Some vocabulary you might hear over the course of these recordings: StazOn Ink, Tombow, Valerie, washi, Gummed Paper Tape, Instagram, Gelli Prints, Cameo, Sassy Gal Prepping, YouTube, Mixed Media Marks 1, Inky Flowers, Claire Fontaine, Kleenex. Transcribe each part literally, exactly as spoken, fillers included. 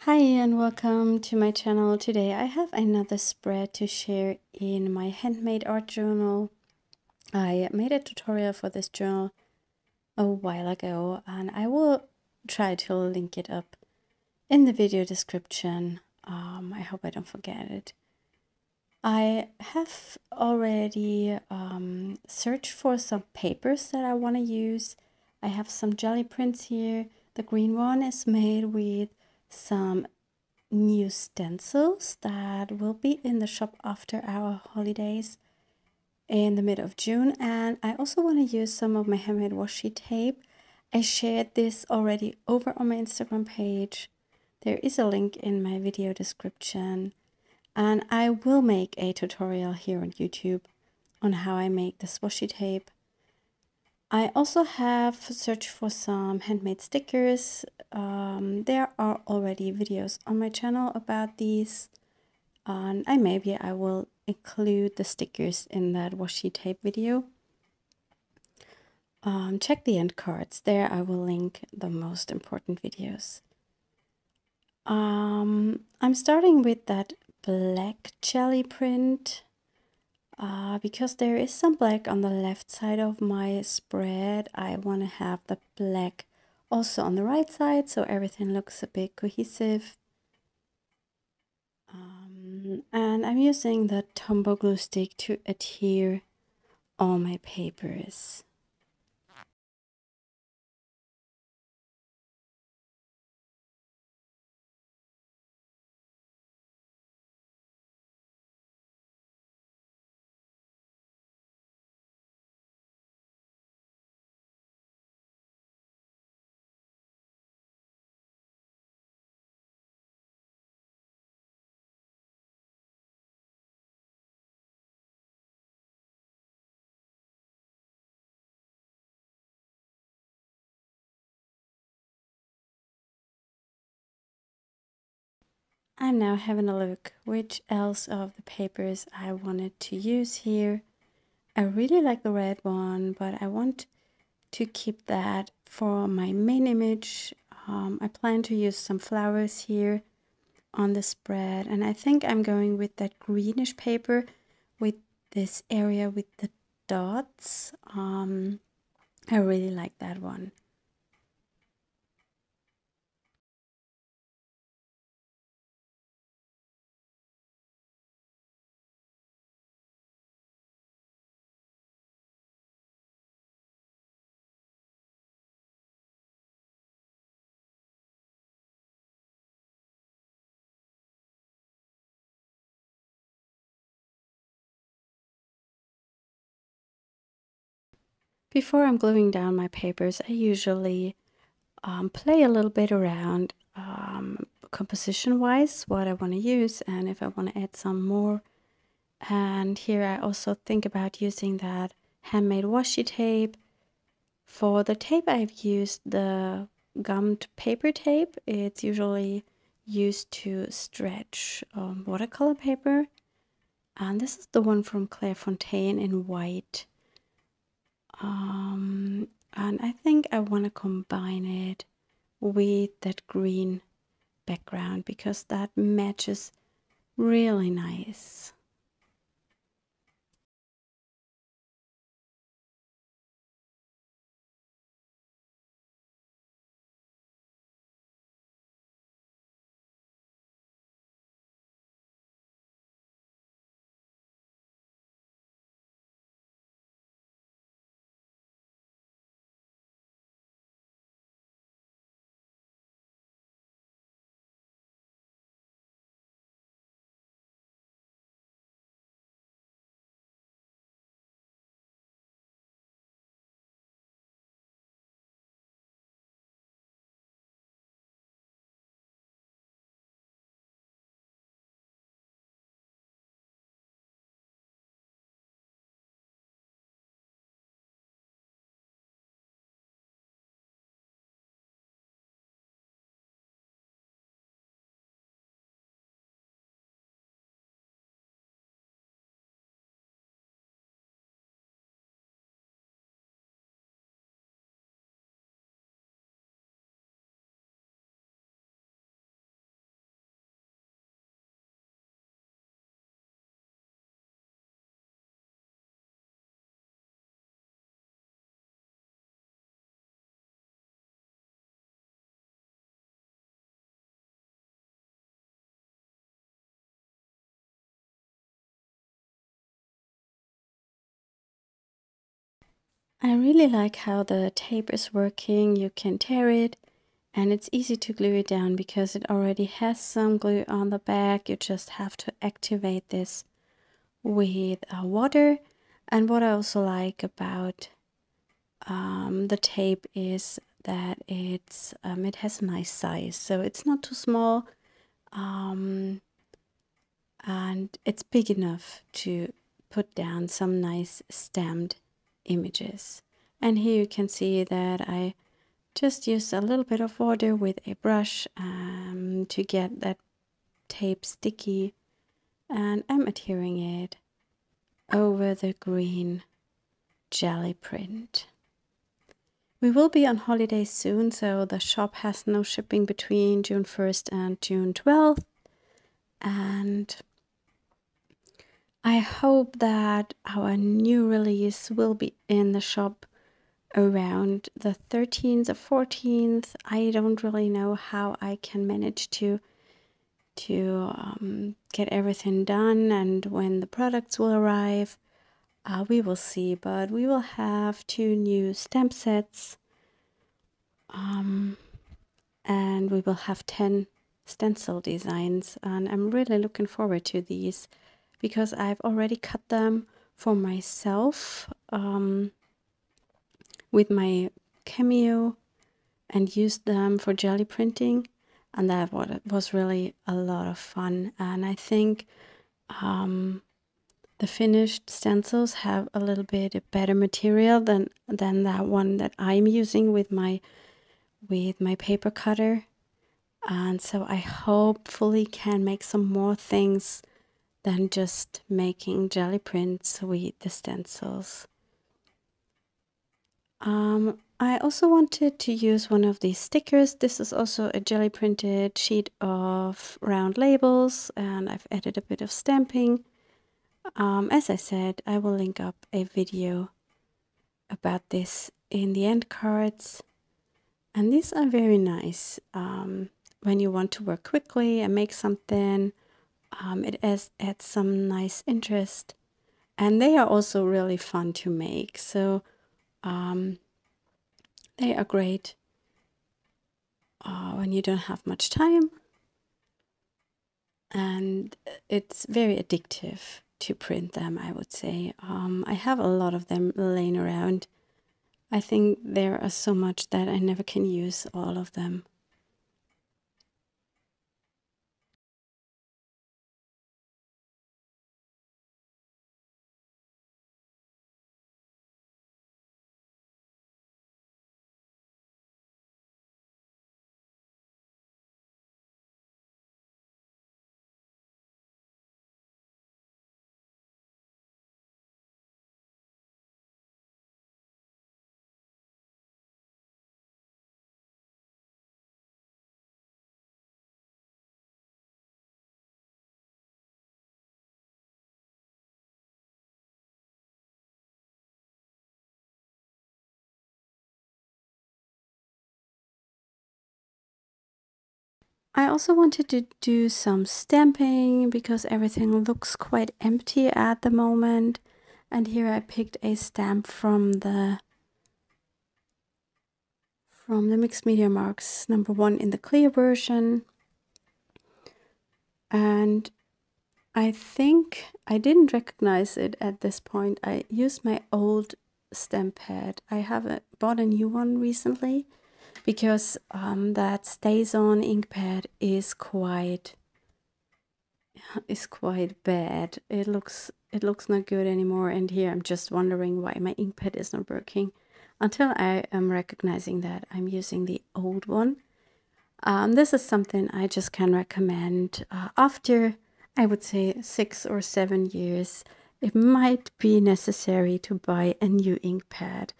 Hi and welcome to my channel. Today I have another spread to share in my handmade art journal. I made a tutorial for this journal a while ago and I will try to link it up in the video description. Um, I hope I don't forget it. I have already um, searched for some papers that I want to use. I have some Gelli Prints here. The green one is made with some new stencils that will be in the shop after our holidays in the mid of June, and I also want to use some of my handmade washi tape. I shared this already over on my Instagram page. There is a link in my video description, and I will make a tutorial here on YouTube on how I make this washi tape. I also have searched for some handmade stickers. Um, there are already videos on my channel about these, and I maybe I will include the stickers in that washi tape video. Um, check the end cards. There I will link the most important videos. Um, I'm starting with that black Gelli print. Uh, because there is some black on the left side of my spread, I want to have the black also on the right side, so everything looks a bit cohesive. Um, and I'm using the Tombow glue stick to adhere all my papers. I'm now having a look which else of the papers I wanted to use here. I really like the red one, but I want to keep that for my main image. Um, I plan to use some flowers here on the spread, and I think I'm going with that greenish paper with this area with the dots. Um, I really like that one. Before I'm gluing down my papers, I usually um, play a little bit around um, composition-wise, what I want to use and if I want to add some more. And here I also think about using that handmade washi tape. For the tape, I've used the gummed paper tape. It's usually used to stretch um, watercolor paper. And this is the one from Claire Fontaine in white. Um, and I think I want to combine it with that green background because that matches really nice. I really like how the tape is working. You can tear it and it's easy to glue it down because it already has some glue on the back. You just have to activate this with uh, water. And what I also like about um, the tape is that it's um, it has a nice size, so it's not too small, um, and it's big enough to put down some nice stamped images. And here you can see that I just used a little bit of water with a brush um, to get that tape sticky, and I'm adhering it over the green Gelli print. We will be on holiday soon, so the shop has no shipping between June first and June twelfth, and I hope that our new release will be in the shop around the thirteenth or fourteenth. I don't really know how I can manage to to um, get everything done and when the products will arrive. Uh, we will see, but we will have two new stamp sets, um, and we will have ten stencil designs, and I'm really looking forward to these because I've already cut them for myself um, with my Cameo and used them for Gelli printing, and that was really a lot of fun. And I think um, the finished stencils have a little bit better material than than that one that I'm using with my with my paper cutter, and so I hopefully can make some more things than just making Gelli prints with the stencils. Um, I also wanted to use one of these stickers. This is also a Gelli printed sheet of round labels, and I've added a bit of stamping. Um, as I said, I will link up a video about this in the end cards, and these are very nice um, when you want to work quickly and make something. Um, it adds, adds some nice interest, and they are also really fun to make, so um, they are great uh, when you don't have much time, and it's very addictive to print them, I would say. Um, I have a lot of them laying around. I think there are so much that I never can use all of them. I also wanted to do some stamping because everything looks quite empty at the moment. And here I picked a stamp from the from the Mixed Media Marks number one in the clear version. And I think I didn't recognize it at this point. I used my old stamp pad. I haven't bought a new one recently, because um, that StazOn ink pad is quite is quite bad. It looks it looks not good anymore. And here I'm just wondering why my ink pad is not working. Until I am recognizing that I'm using the old one. Um, this is something I just can recommend uh, after, I would say, six or seven years. It might be necessary to buy a new ink pad.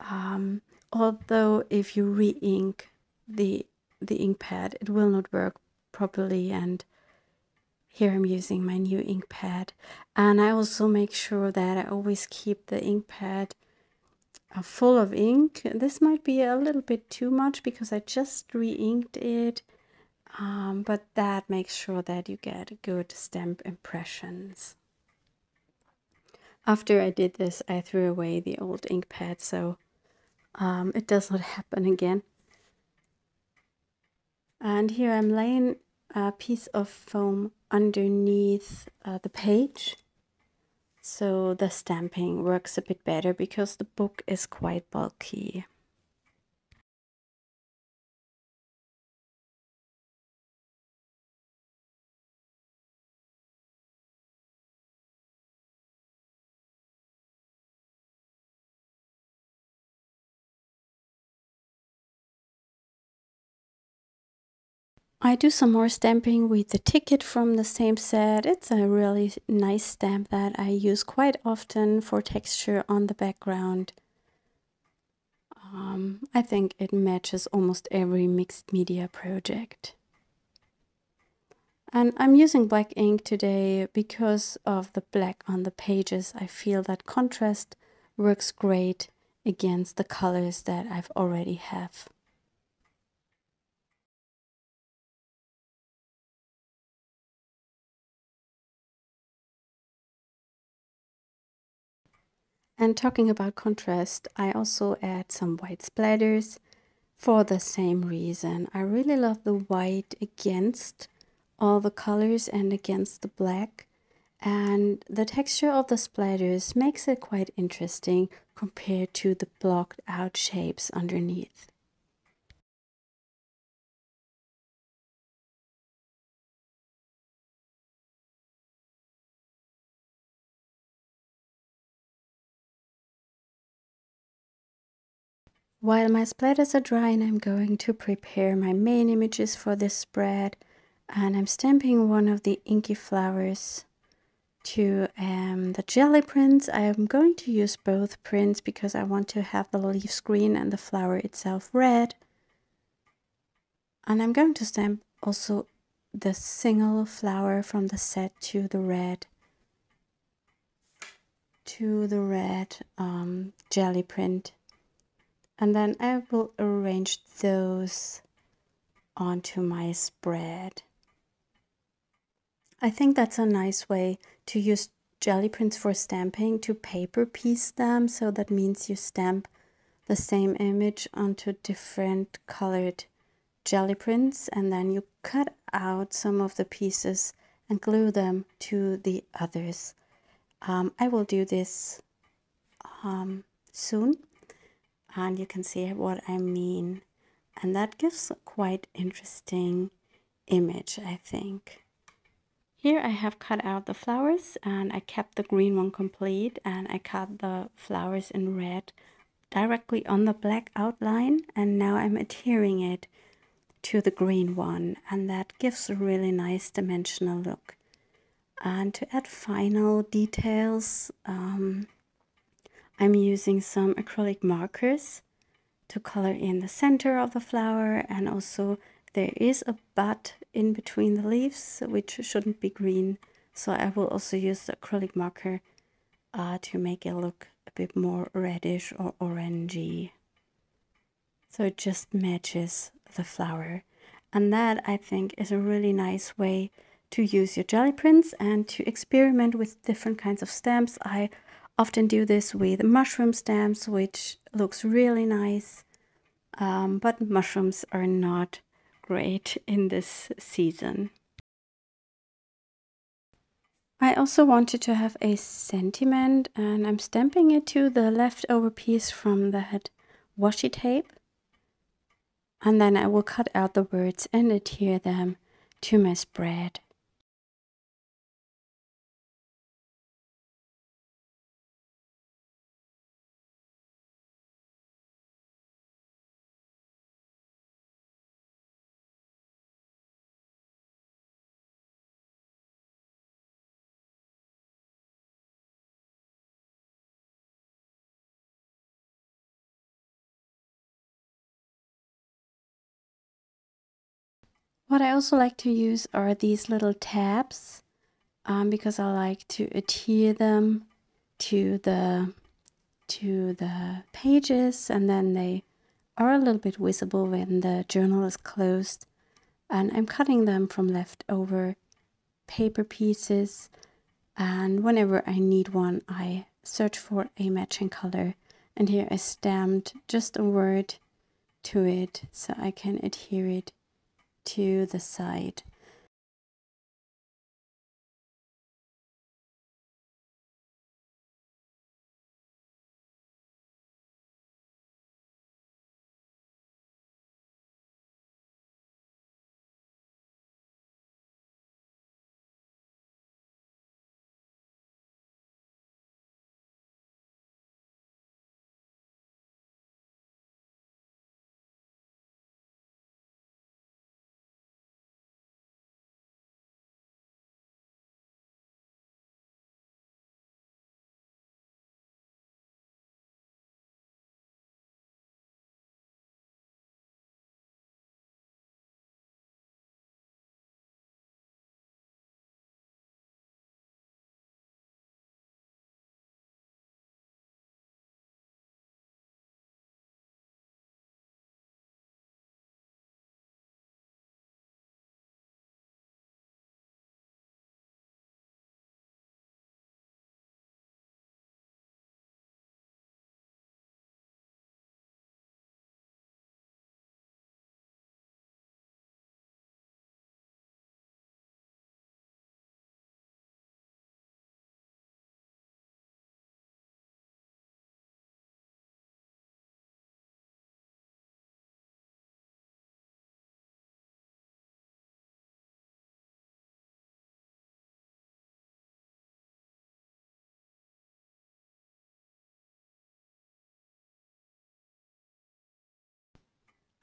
Um, Although if you re-ink the, the ink pad, it will not work properly. And here I'm using my new ink pad. And I also make sure that I always keep the ink pad full of ink. This might be a little bit too much because I just re-inked it. Um, but that makes sure that you get good stamp impressions. After I did this, I threw away the old ink pad, so um, it does not happen again. And here I'm laying a piece of foam underneath uh, the page, so the stamping works a bit better because the book is quite bulky. I do some more stamping with the ticket from the same set. It's a really nice stamp that I use quite often for texture on the background. Um, I think it matches almost every mixed media project. And I'm using black ink today because of the black on the pages. I feel that contrast works great against the colors that I've already have. And talking about contrast, I also add some white splatters for the same reason. I really love the white against all the colors and against the black. And the texture of the splatters makes it quite interesting compared to the blocked out shapes underneath. While my splatters are drying, I'm going to prepare my main images for this spread, and I'm stamping one of the Inky Flowers to um, the Gelli Prints. I'm going to use both prints because I want to have the leaf green and the flower itself red. And I'm going to stamp also the single flower from the set to the red, to the red um, Gelli Print. And then I will arrange those onto my spread. I think that's a nice way to use Gelli Prints for stamping, to paper piece them. So that means you stamp the same image onto different colored Gelli Prints, and then you cut out some of the pieces and glue them to the others. Um, I will do this um, soon. And you can see what I mean. And that gives a quite interesting image, I think. Here I have cut out the flowers, and I kept the green one complete, and I cut the flowers in red directly on the black outline, and now I'm adhering it to the green one, and that gives a really nice dimensional look. And to add final details, um, I'm using some acrylic markers to color in the center of the flower, and also there is a bud in between the leaves, which shouldn't be green. So I will also use the acrylic marker uh, to make it look a bit more reddish or orangey. So it just matches the flower. And that, I think, is a really nice way to use your Gelli Prints and to experiment with different kinds of stamps. I often do this with mushroom stamps, which looks really nice, um, but mushrooms are not great in this season. I also wanted to have a sentiment, and I'm stamping it to the leftover piece from that washi tape, and then I will cut out the words and adhere them to my spread. What I also like to use are these little tabs, um, because I like to adhere them to the, to the pages, and then they are a little bit visible when the journal is closed. And I'm cutting them from leftover paper pieces, and whenever I need one, I search for a matching color. And here I stamped just a word to it so I can adhere it to the side.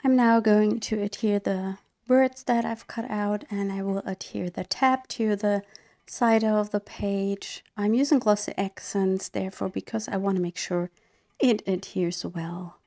I'm now going to adhere the words that I've cut out, and I will adhere the tab to the side of the page. I'm using glossy accents, therefore, because I want to make sure it adheres well.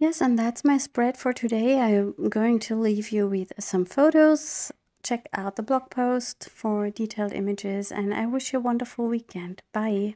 Yes, and that's my spread for today. I'm going to leave you with some photos. Check out the blog post for detailed images, and I wish you a wonderful weekend. Bye.